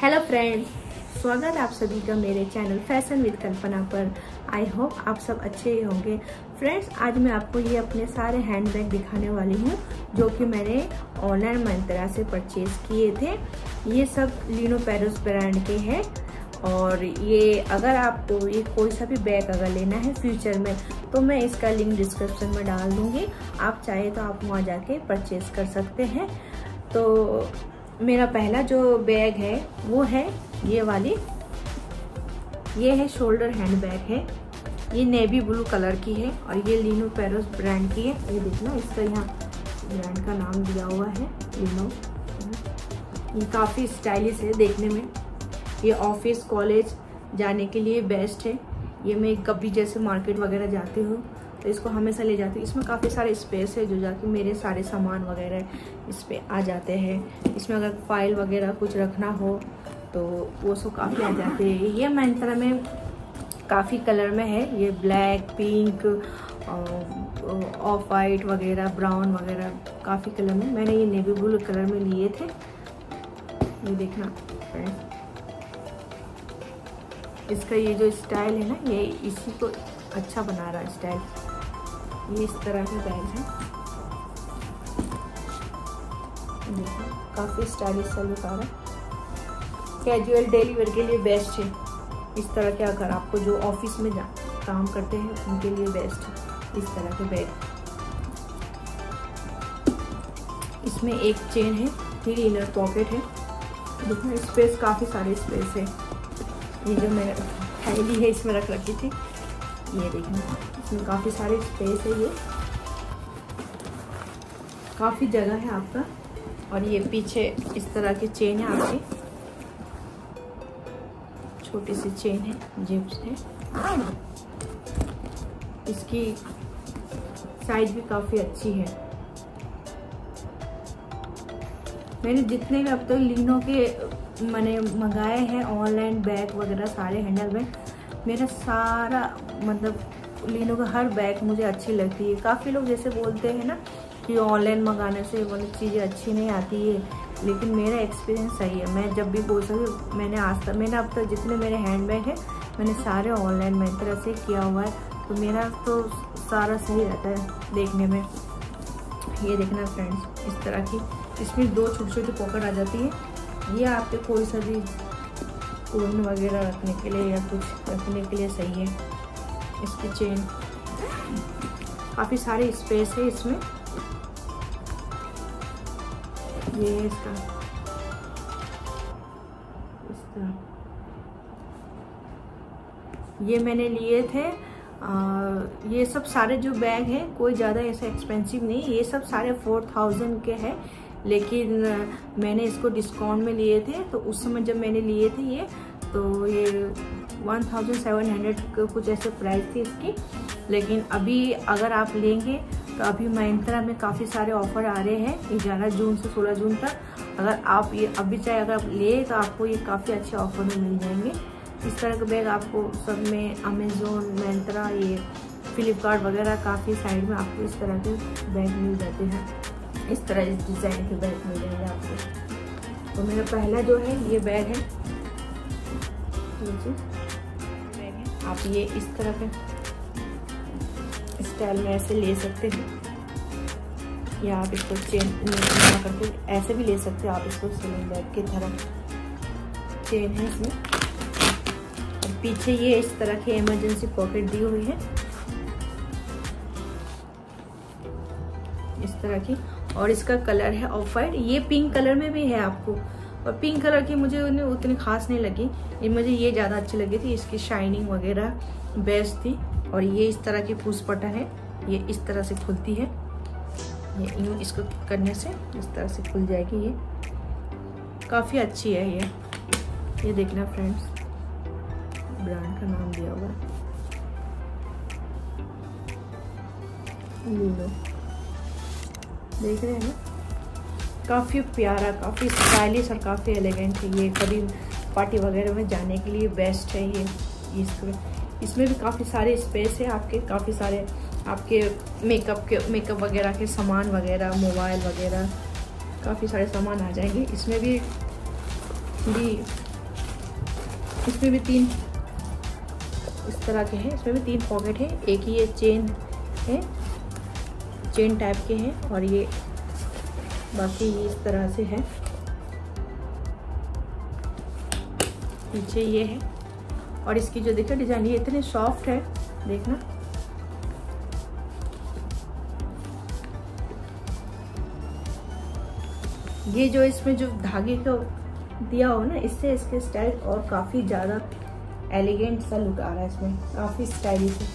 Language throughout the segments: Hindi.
हेलो फ्रेंड्स, स्वागत आप सभी का मेरे चैनल फैशन विद कल्पना पर। आई होप आप सब अच्छे ही होंगे। फ्रेंड्स, आज मैं आपको ये अपने सारे हैंडबैग दिखाने वाली हूँ जो कि मैंने ऑनलाइन Myntra से परचेज किए थे। ये सब लिनो पेरोस ब्रांड के हैं और ये अगर आपको ये कोई सा भी बैग अगर लेना है फ्यूचर में तो मैं इसका लिंक डिस्क्रिप्शन में डाल दूँगी। आप चाहे तो आप वहाँ जाके परचेज कर सकते हैं। तो मेरा पहला जो बैग है वो है ये वाली, ये है शोल्डर हैंड बैग है। ये नेवी ब्लू कलर की है और ये लिनो पेरोस ब्रांड की है। ये देखना, इसका यहाँ ब्रांड का नाम दिया हुआ है लिनो। ये काफ़ी स्टाइलिश है देखने में। ये ऑफिस कॉलेज जाने के लिए बेस्ट है। ये मैं कभी जैसे मार्केट वगैरह जाती हूँ तो इसको हमेशा ले जाती हूँ। इसमें काफ़ी सारे स्पेस है जो जाके मेरे सारे सामान वगैरह इस पर आ जाते हैं। इसमें अगर फाइल वगैरह कुछ रखना हो तो वो सब काफ़ी आ जाते हैं। ये Myntra में काफ़ी कलर में है। ये ब्लैक, पिंक, ऑफ वाइट वगैरह, ब्राउन वगैरह काफ़ी कलर में। मैंने ये नेवी ब्लू कलर में लिए थे। ये देखना फ्रेंड्स, इसका ये जो स्टाइल है ना, ये इसी को अच्छा बना रहा है स्टाइल। ये इस तरह के बैग है, देखो काफ़ी स्टाइलिश सा लुक आ रहा है। कैजुअल डेली वेयर के लिए बेस्ट है। इस तरह के अगर आपको जो ऑफिस में काम करते हैं उनके लिए बेस्ट है इस तरह के बैग। इसमें एक चेन है, फिर इनर पॉकेट है। देखो स्पेस, काफ़ी सारे स्पेस है। ये जो मैंने थैली है इसमें रख रखी थी, ये देखना इसमें काफ़ी सारे स्पेस है। ये काफ़ी जगह है आपका। और ये पीछे इस तरह की चेन है आपकी, छोटी सी चेन है, जेब से। इसकी साइज भी काफ़ी अच्छी है। मैंने जितने भी अब तक तो लिनो के मैंने मंगाए हैं ऑनलाइन बैग वगैरह, सारे हैंडल बैग, मेरा सारा मतलब लिनो का हर बैग मुझे अच्छी लगती है। काफ़ी लोग जैसे बोलते हैं ना कि ऑनलाइन मंगाने से वो चीज़ें अच्छी नहीं आती है, लेकिन मेरा एक्सपीरियंस सही है। मैं जब भी बोलता हूँ, मैंने अब तक जितने मेरे हैंडबैग हैं मैंने सारे ऑनलाइन Myntra से किया हुआ है, तो मेरा तो सारा सही रहता है देखने में। ये देखना फ्रेंड्स, इस तरह की इसमें दो छोटी छोटी पॉकेट आ जाती है। ये आपके कोई सा भी कोन वगैरह रखने के लिए या कुछ रखने के लिए सही है। इसकी चेन, काफ़ी सारे स्पेस है इसमें। ये है इसका, इस तरह ये मैंने लिए थे। ये सब सारे जो बैग हैं कोई ज़्यादा ऐसा एक्सपेंसिव नहीं, ये सब सारे 4000 के हैं, लेकिन मैंने इसको डिस्काउंट में लिए थे। तो उस समय जब मैंने लिए थे ये, तो ये 1700 कुछ ऐसे प्राइस थी इसकी। लेकिन अभी अगर आप लेंगे तो अभी Myntra में काफ़ी सारे ऑफ़र आ रहे हैं 11 जून से 16 जून तक। अगर आप ये अभी चाहे अगर आप ले तो आपको ये काफ़ी अच्छे ऑफ़र में मिल जाएंगे। इस तरह के बैग आपको सब में अमेज़ोन, Myntra, ये फ्लिपकार्ट वगैरह काफ़ी साइड में आपको इस तरह के बैग मिल जाते हैं। इस तरह इस डिज़ाइन के बैग मिल जाएंगे आपको। तो मेरा पहला जो है ये बैग है, आप ये इस तरह के स्टाइल में ऐसे ले सकते हैं, या आप इसको चेन करके ऐसे भी ले सकते हो। आप इसको स्लिंग बैग की तरह चेन है इसमें, और पीछे ये इस तरह की इमरजेंसी पॉकेट दी हुई है इस तरह की। और इसका कलर है ऑफ वाइट। ये पिंक कलर में भी है आपको, और पिंक कलर की मुझे उतनी खास नहीं लगी, ये मुझे ये ज़्यादा अच्छी लगी थी। इसकी शाइनिंग वगैरह बेस्ट थी। और ये इस तरह की पुश बटन है, ये इस तरह से खुलती है। ये यूँ इसको करने से इस तरह से खुल जाएगी। ये काफ़ी अच्छी है। ये देखना फ्रेंड्स, ब्रांड का नाम दिया हुआ है, देख रहे हैं ना। काफ़ी प्यारा, काफ़ी स्टाइलिश और काफ़ी एलिगेंट है। ये कभी पार्टी वगैरह में जाने के लिए बेस्ट है। ये इसमें भी काफ़ी सारे स्पेस है आपके, काफ़ी सारे आपके मेकअप वगैरह के सामान वगैरह, मोबाइल वगैरह, काफ़ी सारे सामान आ जाएंगे इसमें भी इसमें भी तीन इस तरह के हैं, इसमें भी तीन पॉकेट हैं, एक ही ये चेन है, चेन टाइप के हैं और ये बाकी ये इस तरह से है। पीछे ये है और इसकी जो देखिए डिज़ाइन ये इतनी सॉफ्ट है, देखना ये जो इसमें जो धागे को दिया हो ना, इससे इसके स्टाइल और काफ़ी ज़्यादा एलिगेंट सा लुक आ रहा है, इसमें काफ़ी स्टाइलिश है।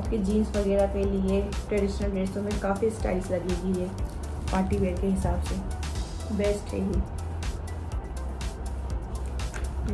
आपके जीन्स वगैरह पे लिए ट्रेडिशनल ड्रेसों में काफ़ी स्टाइलिश लगेगी, ये पार्टी वेयर के हिसाब से बेस्ट है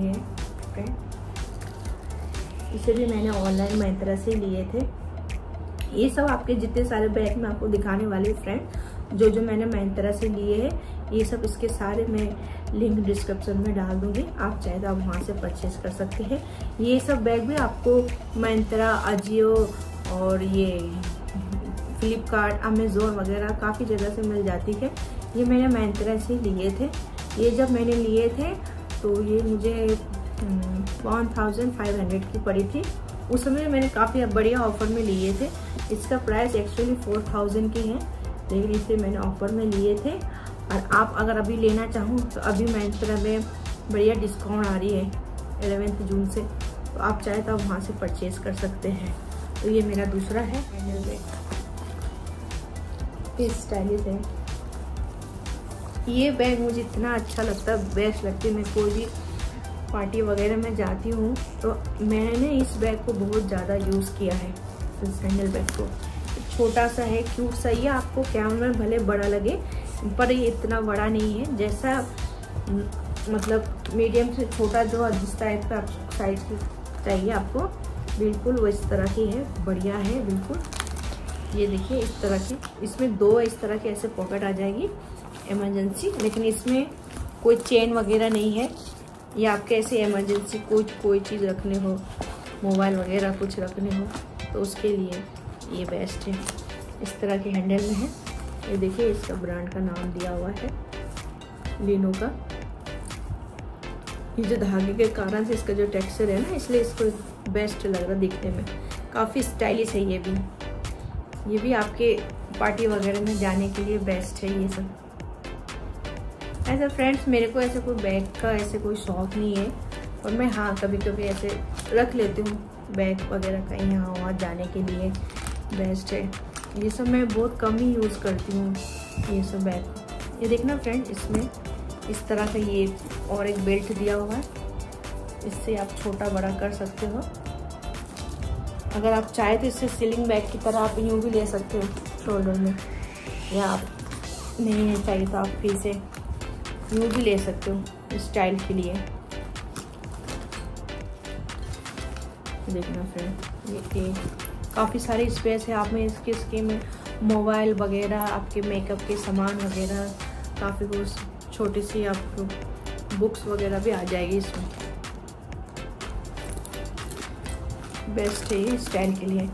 ये। इसे भी मैंने ऑनलाइन Myntra से लिए थे। ये सब आपके जितने सारे बैग में आपको दिखाने वाले फ्रेंड जो जो मैंने Myntra से लिए हैं, ये सब इसके सारे मैं लिंक डिस्क्रिप्शन में डाल दूंगी, आप चाहे तो आप वहाँ से परचेज कर सकते हैं। ये सब बैग भी आपको Myntra, अजियो और ये फ्लिपकार्ट, अमेज़ोन वगैरह काफ़ी जगह से मिल जाती है। ये मैंने Myntra से लिए थे। ये जब मैंने लिए थे तो ये मुझे 1500 की पड़ी थी, उस समय मैंने काफ़ी बढ़िया ऑफ़र में लिए थे। इसका प्राइस एक्चुअली 4000 की है, लेकिन इसे मैंने ऑफ़र में लिए थे। और आप अगर अभी लेना चाहो तो अभी Myntra में बढ़िया डिस्काउंट आ रही है 11 जून से, तो आप चाहे तो आप वहाँ से परचेज़ कर सकते हैं। तो ये मेरा दूसरा है हैंडल बैग, ये स्टाइलिश है। ये बैग मुझे इतना अच्छा लगता है, बेस्ट लगती है। मैं कोई भी पार्टी वगैरह में जाती हूँ तो मैंने इस बैग को बहुत ज़्यादा यूज़ किया है, इस हैंडल बैग को। छोटा सा है, क्यूट सा, ये आपको कैमरे में भले बड़ा लगे पर ये इतना बड़ा नहीं है, जैसा मतलब मीडियम से छोटा जो जिस टाइप का साइज की चाहिए आपको, बिल्कुल वो इस तरह की है, बढ़िया है बिल्कुल। ये देखिए इस तरह की, इसमें दो इस तरह के ऐसे पॉकेट आ जाएगी इमरजेंसी, लेकिन इसमें कोई चेन वगैरह नहीं है। ये आपके ऐसे इमरजेंसी कोई चीज़ रखने हो, मोबाइल वगैरह कुछ रखने हो तो उसके लिए ये बेस्ट है। इस तरह के हैंडल में है, ये देखिए इसका ब्रांड का नाम दिया हुआ है लिनो का। ये जो धागे के कारण से इसका जो टेक्सचर है ना, इसलिए इसको बेस्ट लग रहा दिखने में, काफ़ी स्टाइलिश है ये भी। ये भी आपके पार्टी वगैरह में जाने के लिए बेस्ट है ये सब। ऐसा फ्रेंड्स मेरे को ऐसे कोई बैग का ऐसे कोई शौक़ नहीं है, और मैं हाँ कभी कभी ऐसे रख लेती हूँ बैग वगैरह कहीं यहाँ वहाँ जाने के लिए, बेस्ट है। ये सब मैं बहुत कम ही यूज़ करती हूँ ये सब बैग। ये देखना फ्रेंड, इसमें इस तरह का ये और एक बेल्ट दिया हुआ है, इससे आप छोटा बड़ा कर सकते हो। अगर आप चाहे तो इससे सीलिंग बैग की तरह आप यूँ भी ले सकते हो शोल्डर में, या आप नहीं चाहिए तो आप इसे यूँ भी ले सकते हो स्टाइल के लिए। देखना फ्रेंड ये काफ़ी सारी स्पेस है, आप में इसके में मोबाइल वगैरह, आपके मेकअप के सामान वगैरह, काफ़ी कुछ छोटी सी आपको बुक्स वगैरह भी आ जाएगी इसमें, बेस्ट है ये स्टाइल के लिए।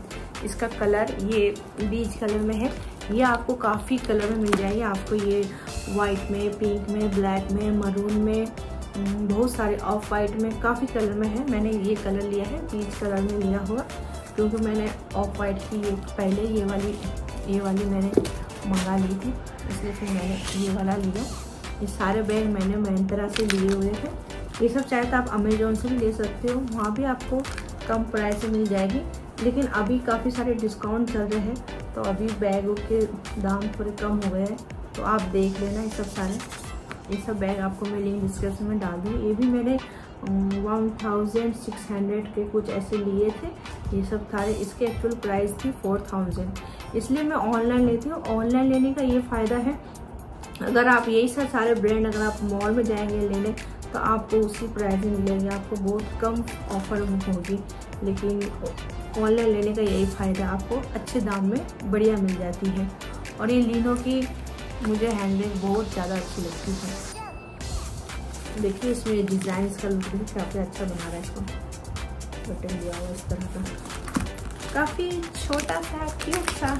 इसका कलर ये बीच कलर में है, ये आपको काफ़ी कलर में मिल जाएगी, आपको ये वाइट में, पिंक में, ब्लैक में, मरून में, बहुत सारे ऑफ वाइट में, काफ़ी कलर में है। मैंने ये कलर लिया है, पीच कलर में लिया हुआ, क्योंकि मैंने ऑफ वाइट की ये पहले ये वाली मैंने मंगा ली थी, इसलिए फिर मैंने ये वाला लिया। ये सारे बैग मैंने Myntra से लिए हुए थे। ये सब चाहे तो आप अमेज़ोन से भी ले सकते हो, वहाँ भी आपको कम प्राइस में मिल जाएगी, लेकिन अभी काफ़ी सारे डिस्काउंट चल रहे हैं तो अभी बैगों के दाम थोड़े कम हो गए हैं, तो आप देख लेना। ये सब बैग आपको मैं लिंक डिस्क्रिप्शन में डाल दूँगी। ये भी मैंने 1600 के कुछ ऐसे लिए थे, ये सब सारे। इसके एक्चुअल प्राइस थी 4000, इसलिए मैं ऑनलाइन लेती हूँ। ऑनलाइन लेने का ये फ़ायदा है, अगर आप यही सब सारे ब्रांड अगर आप मॉल में जाएंगे लेने तो आपको उसी प्राइस में मिलेंगे, आपको बहुत कम ऑफर होगी, लेकिन ऑनलाइन लेने का यही फ़ायदा, आपको अच्छे दाम में बढ़िया मिल जाती है। और ये लिनो की मुझे हैंडबैग बहुत ज़्यादा अच्छी लगती है। देखिए इसमें डिज़ाइंस का लुक भी काफ़ी अच्छा बना रहा है, इसको बटन दिया हुआ इस तरह का, काफ़ी छोटा सा क्यूट सा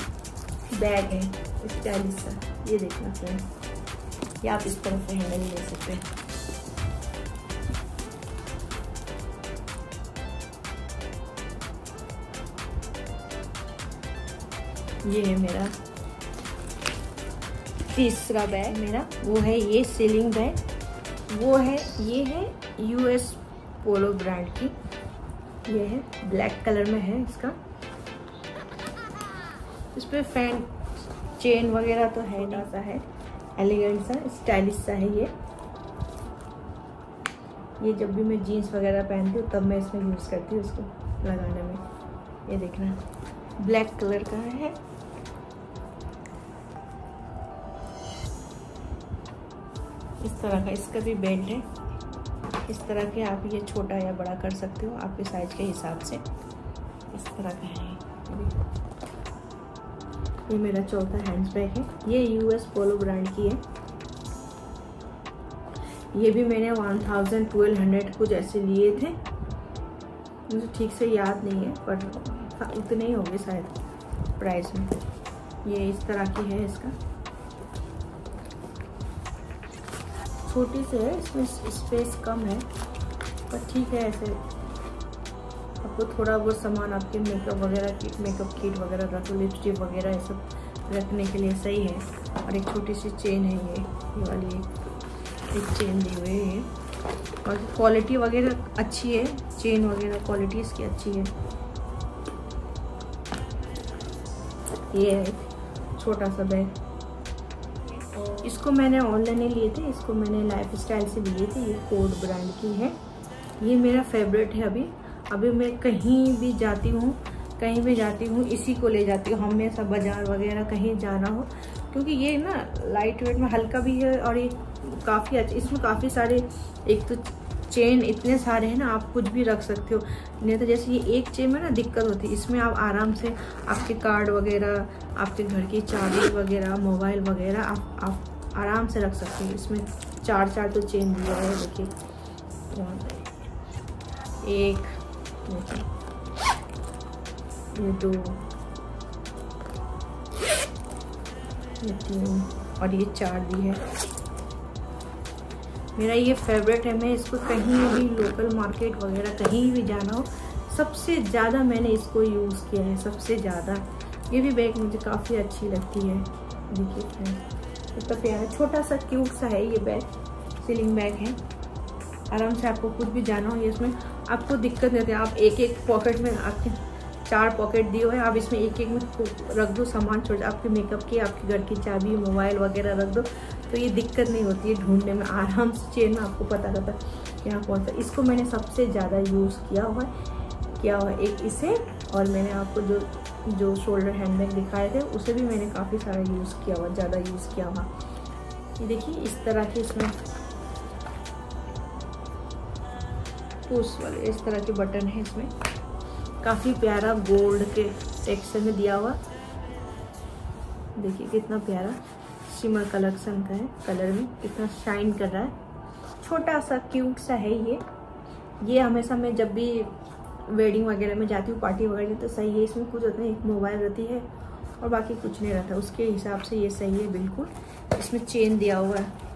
बैग है, स्टाइलिश सा। ये देखना फ्रेंड, ये आप इस तरह से हैंडल ले सकते हैं। ये है मेरा तीसरा बैग मेरा, वो है ये सीलिंग बैग, वो है ये है यूएस पोलो ब्रांड की, ये है ब्लैक कलर में है इसका। इस पर फैन चेन वगैरह तो है ना, सा है एलिगेंट सा स्टाइलिश सा है ये। ये जब भी मैं जीन्स वगैरह पहनती हूँ तब मैं इसमें यूज़ करती हूँ इसको लगाने में। ये देखना ब्लैक कलर का है। इस तरह का इसका भी बेल्ट है। इस तरह के आप ये छोटा या बड़ा कर सकते हो आपके साइज के हिसाब से। इस तरह का है। ये मेरा चौथा हैंड्स बैग है। ये यूएस पोलो ब्रांड की है। ये भी मैंने 1200 कुछ ऐसे लिए थे, मुझे ठीक से याद नहीं है पर उतने ही होंगे शायद प्राइस में। ये इस तरह की है, इसका छोटी से है, इसमें स्पेस कम है पर ठीक है ऐसे। आपको थोड़ा बहुत सामान आपके मेकअप वगैरह की मेकअप किट वगैरह रखो, लिपस्टिक वगैरह ये सब रखने के लिए सही है। और एक छोटी सी चेन है ये वाली, एक चेन दी हुई है। और क्वालिटी वगैरह अच्छी है, चेन वगैरह क्वालिटी इसकी अच्छी है। ये है छोटा सा बैग, इसको मैंने ऑनलाइन ही लिए थे, इसको मैंने लाइफ स्टाइल से लिए थे। ये कोट ब्रांड की है। ये मेरा फेवरेट है। अभी अभी मैं कहीं भी जाती हूँ इसी को ले जाती हूँ हमेशा। बाज़ार वगैरह कहीं जाना हो, क्योंकि ये ना लाइट वेट में हल्का भी है और ये काफ़ी अच्छा। इसमें काफ़ी सारे एक तो चेन इतने सारे हैं ना, आप कुछ भी रख सकते हो। नहीं तो जैसे ये एक चेन में ना दिक्कत होती है, इसमें आप आराम से आपके कार्ड वगैरह, आपके घर की चाबी वगैरह, मोबाइल वगैरह आप आराम से रख सकते हो। इसमें चार चार तो चेन दिया है, देखिए एक, ये दो, ये तीन और ये चार दी है। मेरा ये फेवरेट है। मैं इसको कहीं भी लोकल मार्केट वगैरह कहीं भी जाना हो, सबसे ज़्यादा मैंने इसको यूज़ किया है, सबसे ज़्यादा। ये भी बैग मुझे काफ़ी अच्छी लगती है। देखिए फ्रेंड्स कितना प्यारा छोटा सा क्यूट सा है ये बैग, सीलिंग बैग है। आराम से आपको कुछ भी जाना हो, ये इसमें आपको दिक्कत नहीं होती। आप एक एक पॉकेट में, आपके चार पॉकेट दिए हुए, आप इसमें एक एक में रख दो सामान छोड़, आपके मेकअप की, आपके घर की चाबी, मोबाइल वगैरह रख दो, तो ये दिक्कत नहीं होती है ढूंढने में। आराम से चेन में आपको पता रहता है यहाँ कौन सा। इसको मैंने सबसे ज़्यादा यूज़ किया हुआ एक इसे, और मैंने आपको जो शोल्डर हैंडबैग दिखाए थे उसे भी मैंने काफ़ी सारा यूज़ किया हुआ, ज़्यादा यूज़ किया हुआ। ये देखिए इस तरह के इसमें पुश वाले इस तरह के बटन है, इसमें काफ़ी प्यारा गोल्ड के टेक्सचर में दिया हुआ। देखिए कितना प्यारा शिमर कलेक्शन का है, कलर में कितना शाइन कर रहा है। छोटा सा क्यूट सा है ये। ये हमेशा मैं जब भी वेडिंग वगैरह में जाती हूँ, पार्टी वगैरह, तो सही है। इसमें कुछ होता है, एक मोबाइल रहती है और बाकी कुछ नहीं रहता, उसके हिसाब से ये सही है बिल्कुल। इसमें चेन दिया हुआ है,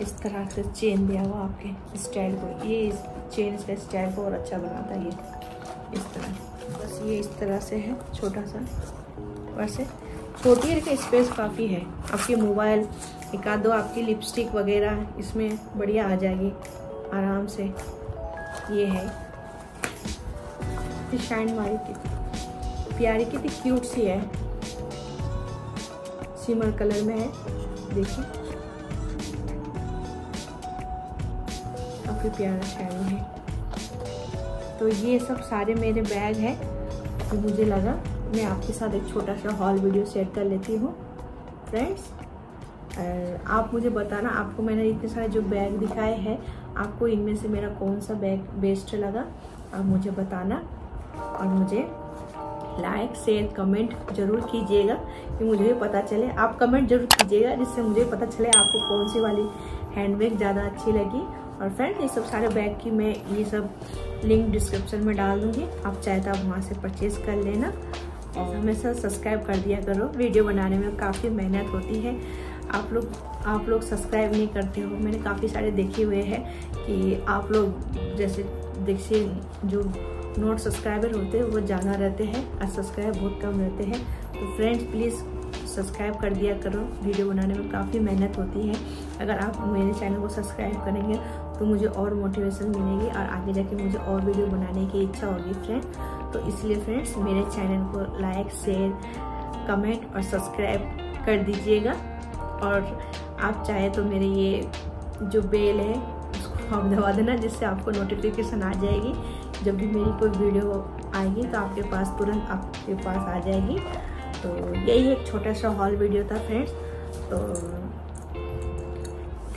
इस तरह से चेन दिया हुआ आपके स्टाइल को। ये चेन इसका स्टाइल को और अच्छा बनाता है। ये इस तरह बस, ये इस तरह से है छोटा सा। वैसे छोटी है लेकिन स्पेस काफ़ी है। आपके मोबाइल, एक आध दो आपकी लिपस्टिक वगैरह इसमें बढ़िया आ जाएगी आराम से। ये है शाइन वाली, कितनी प्यारी, कितनी क्यूट सी है, सिमर कलर में है। देखिए काफ़ी प्यारा शाइन है। तो ये सब सारे मेरे बैग हैं। तो मुझे लगा मैं आपके साथ एक छोटा सा हॉल वीडियो शेयर कर लेती हूँ फ्रेंड्स। आप मुझे बताना, आपको मैंने इतने सारे जो बैग दिखाए हैं, आपको इनमें से मेरा कौन सा बैग बेस्ट लगा, आप मुझे बताना। और मुझे लाइक शेयर कमेंट ज़रूर कीजिएगा कि मुझे भी पता चले। आप कमेंट ज़रूर कीजिएगा जिससे मुझे पता चले आपको कौन सी वाली हैंडबैग ज़्यादा अच्छी लगी। और फ्रेंड्स ये सब सारे बैग की मैं ये सब लिंक डिस्क्रिप्शन में डाल दूँगी, आप चाहे तो आप वहाँ से परचेज़ कर लेना। और हमेशा सब्सक्राइब कर दिया करो, वीडियो बनाने में काफ़ी मेहनत होती है। आप लोग सब्सक्राइब नहीं करते हो, मैंने काफ़ी सारे देखे हुए हैं कि आप लोग जैसे देखिए जो नोट सब्सक्राइबर होते हैं वो ज़्यादा रहते हैं और सब्सक्राइब बहुत कम रहते हैं। तो फ्रेंड्स प्लीज़ सब्सक्राइब कर दिया करो, वीडियो बनाने में काफ़ी मेहनत होती है। अगर आप मेरे चैनल को सब्सक्राइब करेंगे तो मुझे और मोटिवेशन मिलेगी और आगे जाके मुझे और वीडियो बनाने की इच्छा होगी फ्रेंड। तो इसलिए फ्रेंड्स मेरे चैनल को लाइक, शेयर, कमेंट और सब्सक्राइब कर दीजिएगा। और आप चाहे तो मेरे ये जो बेल है उसको आप दबा देना, जिससे आपको नोटिफिकेशन आ जाएगी। जब भी मेरी कोई वीडियो आएगी तो आपके पास तुरंत आपके पास आ जाएगी। तो यही एक छोटा सा हॉल वीडियो था फ्रेंड्स। तो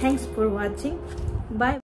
थैंक्स फॉर वॉचिंग, बाय।